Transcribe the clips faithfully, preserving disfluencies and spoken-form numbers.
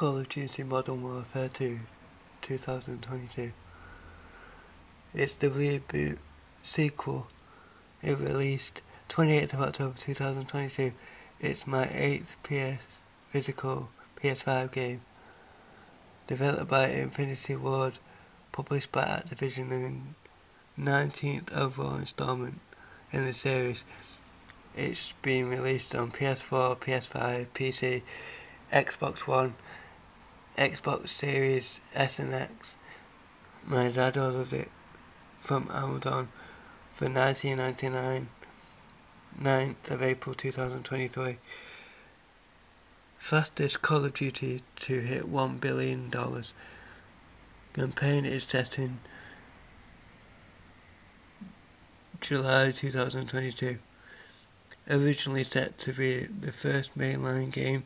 Call of Duty Modern Warfare two, twenty twenty-two. It's the reboot sequel. It released twenty-eighth of October two thousand twenty-two. It's my eighth P S physical P S five game. Developed by Infinity Ward, published by Activision in the nineteenth overall installment in the series. It's been released on P S four, P S five, P C, Xbox One, Xbox Series S and X. My dad ordered it from Amazon for nineteen ninety-nine, ninth of April two thousand twenty-three. Fastest Call of Duty to hit one billion dollars. Campaign is set in July two thousand twenty-two. Originally set to be the first mainline game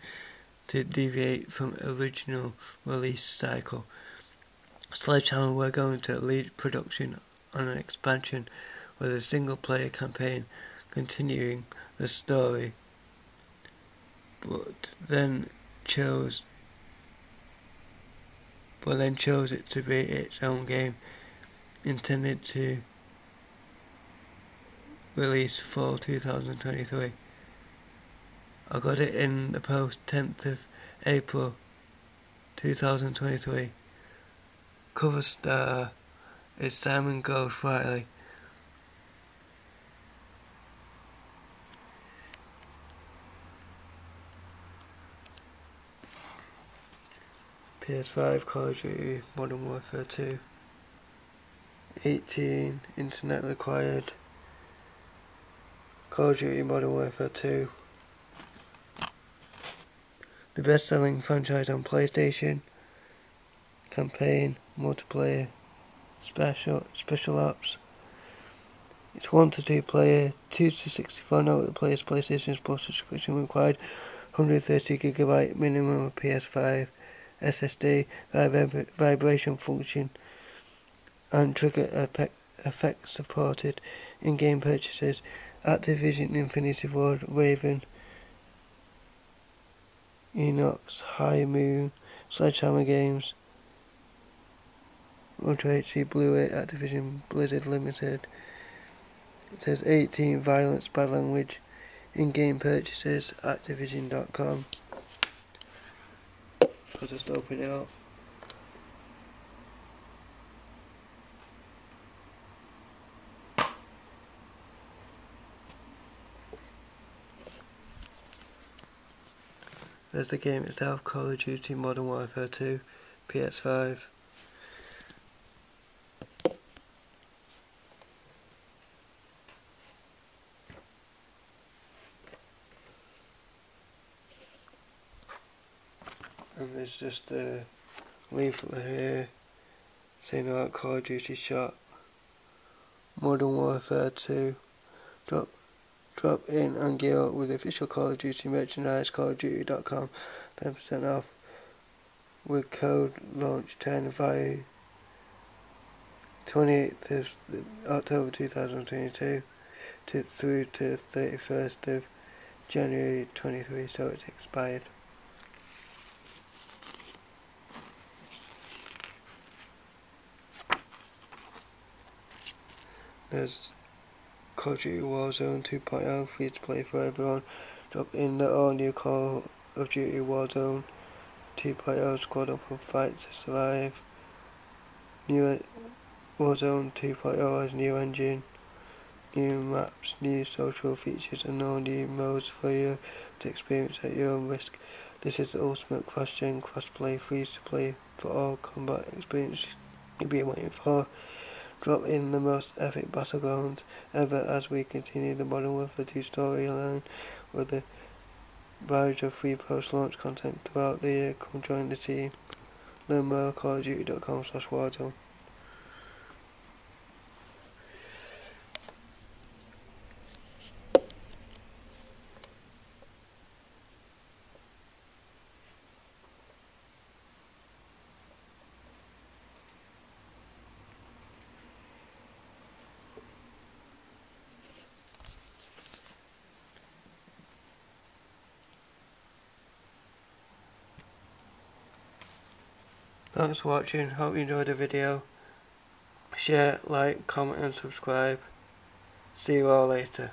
to deviate from original release cycle, Sledgehammer were going to lead production on an expansion with a single player campaign continuing the story, but then chose but then chose it to be its own game, intended to release fall two thousand twenty-three. I got it in the post tenth of April two thousand twenty-three. Cover star is Simon Ghost Riley. P S five Call of Duty Modern Warfare two. eighteen Internet required. Call of Duty Modern Warfare two. The best selling franchise on PlayStation. Campaign, multiplayer, special special ops. It's one to two player, two to sixty-four no players, PlayStation Plus subscription required, one hundred thirty gigabyte minimum of P S five, S S D, vib vibration function and trigger effects supported. In-game purchases, Activision, Infinity Ward, Raven, Enox, High Moon, Sledgehammer Games, Ultra H D Blu-ray, Activision Blizzard Limited. It says eighteen violence, bad language, in-game purchases, Activision dot com. I'll just open it up. There's the game itself, Call of Duty Modern Warfare two, P S five. And there's just a leaflet here saying about Call of Duty shop, Modern Warfare two. Drop Drop in and gear up with official Call of Duty merchandise, call of duty dot com, ten percent off with code launch ten via twenty-eighth of October two thousand twenty-two to through to thirty-first of January twenty-three, so it's expired. There's Call of Duty Warzone two point oh, free to play for everyone. Drop in the all new Call of Duty Warzone two point oh, squad up and fight to survive. New Warzone two point oh has new engine, new maps, new social features and all new modes for you to experience at your own risk. This is the ultimate cross-gen, cross-play, free to play for all combat experience you'll be waiting for. Drop in the most epic battlegrounds ever as we continue the Modern Warfare two storyline with a barrage of free post-launch content throughout the year. Come join the team. Learn more at call of duty dot com slash warzone. Thanks for watching, hope you enjoyed the video. Share, like, comment and subscribe. See you all later.